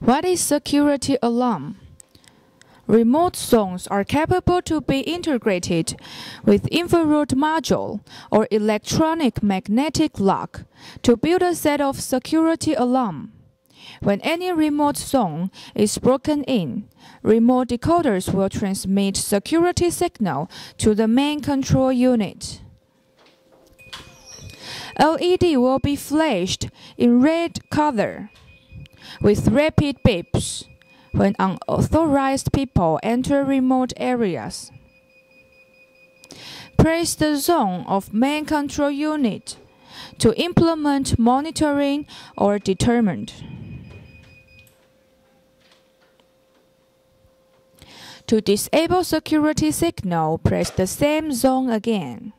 What is security alarm? Remote zones are capable to be integrated with infrared module or electronic magnetic lock to build a set of security alarm. When any remote zone is broken in, remote decoders will transmit security signal to the main control unit. LED will be flashed in red color with rapid beeps when unauthorized people enter remote areas. Place the zone of main control unit to implement monitoring or deterrent. To disable security signal, press the same zone again.